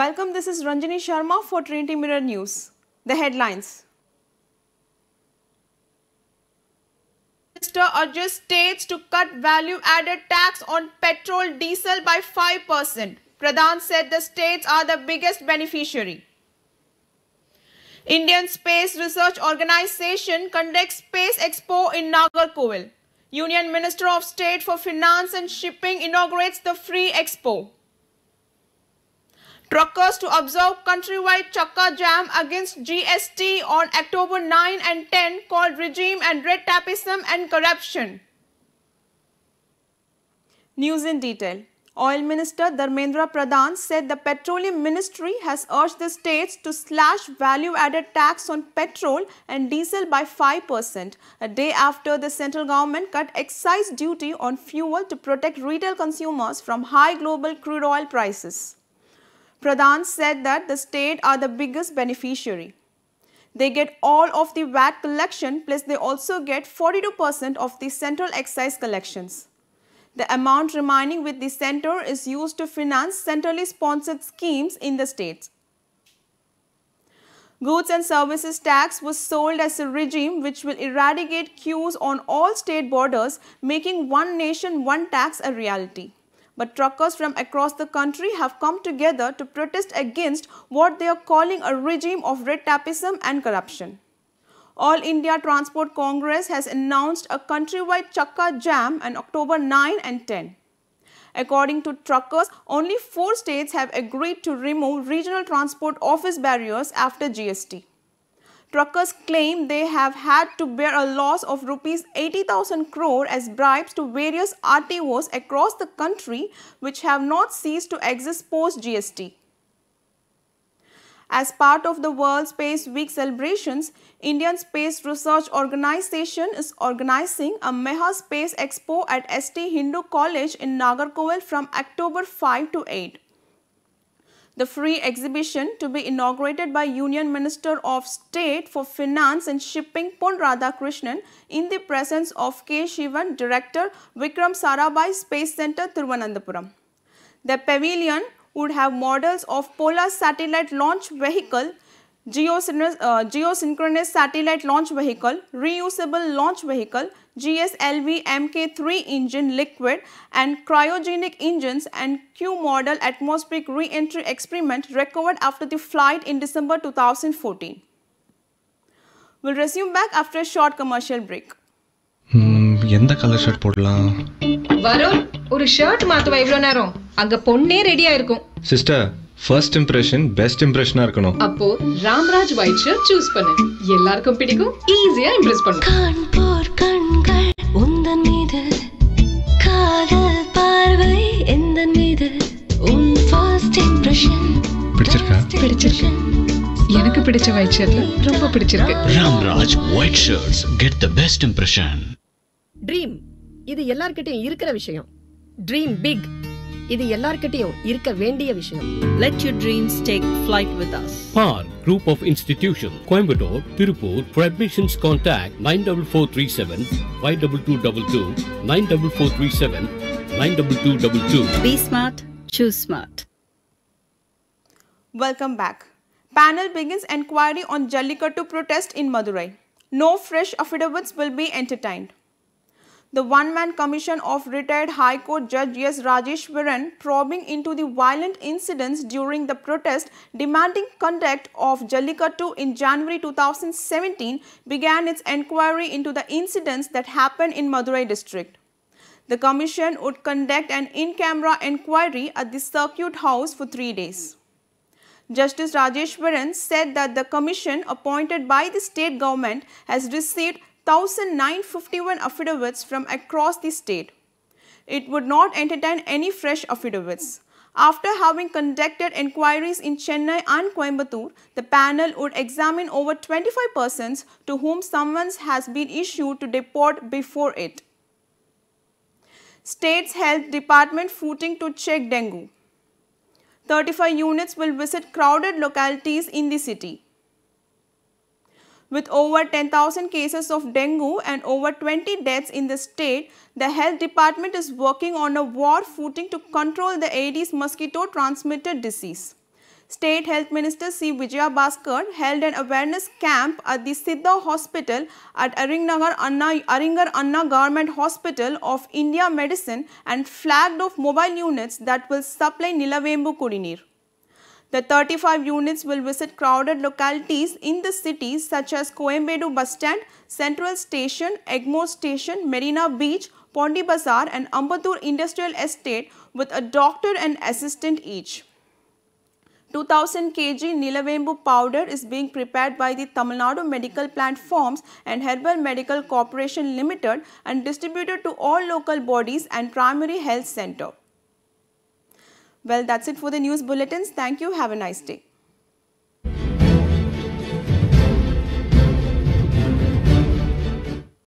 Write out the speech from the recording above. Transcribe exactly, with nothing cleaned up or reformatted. Welcome, this is Ranjini Sharma for Trinity Mirror News. The headlines. Minister urges states to cut value-added tax on petrol diesel by five percent. Pradhan said the states are the biggest beneficiary. Indian Space Research Organization conducts Space Expo in Nagercoil. Union Minister of State for Finance and Shipping inaugurates the free expo. Truckers to observe countrywide Chakka Jam against G S T on October nine and ten, called regime and red tapism and corruption. News in detail. Oil Minister Dharmendra Pradhan said the Petroleum Ministry has urged the states to slash value-added tax on petrol and diesel by five percent, a day after the central government cut excise duty on fuel to protect retail consumers from high global crude oil prices. Pradhan said that the state are the biggest beneficiary. They get all of the V A T collection, plus they also get forty-two percent of the central excise collections. The amount remaining with the centre is used to finance centrally sponsored schemes in the states. Goods and services tax was sold as a regime which will eradicate queues on all state borders, making one nation, one tax a reality. But truckers from across the country have come together to protest against what they are calling a regime of red tapism and corruption. All India Transport Congress has announced a countrywide Chakka Jam on October nine and ten. According to truckers, only four states have agreed to remove regional transport office barriers after G S T. Truckers claim they have had to bear a loss of rupees eighty thousand crore as bribes to various R T Os across the country, which have not ceased to exist post-G S T. As part of the World Space Week celebrations, Indian Space Research Organization is organizing a Meha Space Expo at S T Hindu College in Nagercoil from October five to eight. The free exhibition, to be inaugurated by Union Minister of State for Finance and Shipping Pon. Radhakrishnan in the presence of K. Shivan, Director, Vikram Sarabhai Space Centre, Thiruvananthapuram. The pavilion would have models of Polar Satellite Launch Vehicle, Geosynchronous, uh, Geosynchronous Satellite Launch Vehicle, Reusable Launch Vehicle, G S L V M K three engine liquid and cryogenic engines and Crew Module Atmospheric Re-entry Experiment recovered after the flight in December two thousand fourteen. We'll resume back after a short commercial break. Hmm, yenda color shirt podla? Varun, oru shirt maathuva ivlo neram. Anga ponne ready a irukum. Sister, first impression, best impression are kono. Appo Ramraj white shirt choose pannu. Ellarkum pidikum, easy a impress pannu. Kanpur kangal undan meedu kaadal paarvai endan meedu un first impression. Pidichirka? Pidichirka. Enakku pidicha white shirt la romba pidichirka. Ramraj white shirts, get the best impression. Dream. Idu ellarkittayum irukra vishayam. Dream big. Let your dreams take flight with us. P A R Group of Institutions, Coimbedu, Tirupur. For admissions, contact nine four four three seven five two two two, nine four four three seven nine two two two two. Be smart, choose smart. Welcome back. Panel begins enquiry on Jallikattu protest in Madurai. No fresh affidavits will be entertained. The one-man commission of retired High Court Judge S. Rajeshwaran probing into the violent incidents during the protest demanding conduct of Jallikattu in January two thousand seventeen began its enquiry into the incidents that happened in Madurai district. The commission would conduct an in-camera enquiry at the circuit house for three days. Justice Rajeshwaran said that the commission appointed by the state government has received one thousand nine hundred fifty-one affidavits from across the state. It would not entertain any fresh affidavits. After having conducted inquiries in Chennai and Coimbatore, the panel would examine over twenty-five persons to whom summons has been issued to deport before it. State's Health Department footing to check dengue. thirty-five units will visit crowded localities in the city. With over ten thousand cases of dengue and over twenty deaths in the state, the health department is working on a war footing to control the Aedes mosquito transmitted disease. State Health Minister C. Vijayabaskar held an awareness camp at the Siddha Hospital at Aringar Anna, Aringar Anna Government Hospital of India Medicine and flagged off mobile units that will supply Nilavembu Kudineer. The thirty-five units will visit crowded localities in the city such as Coimbedu bus stand, Central Station, Egmore Station, Marina Beach, Pondi Bazaar and Ambattur Industrial Estate with a doctor and assistant each. two thousand kilograms Nilavembu powder is being prepared by the Tamil Nadu Medical Plant Farms and Herbal Medical Corporation Limited and distributed to all local bodies and primary health centre. Well, that's it for the news bulletins. Thank you. Have a nice day.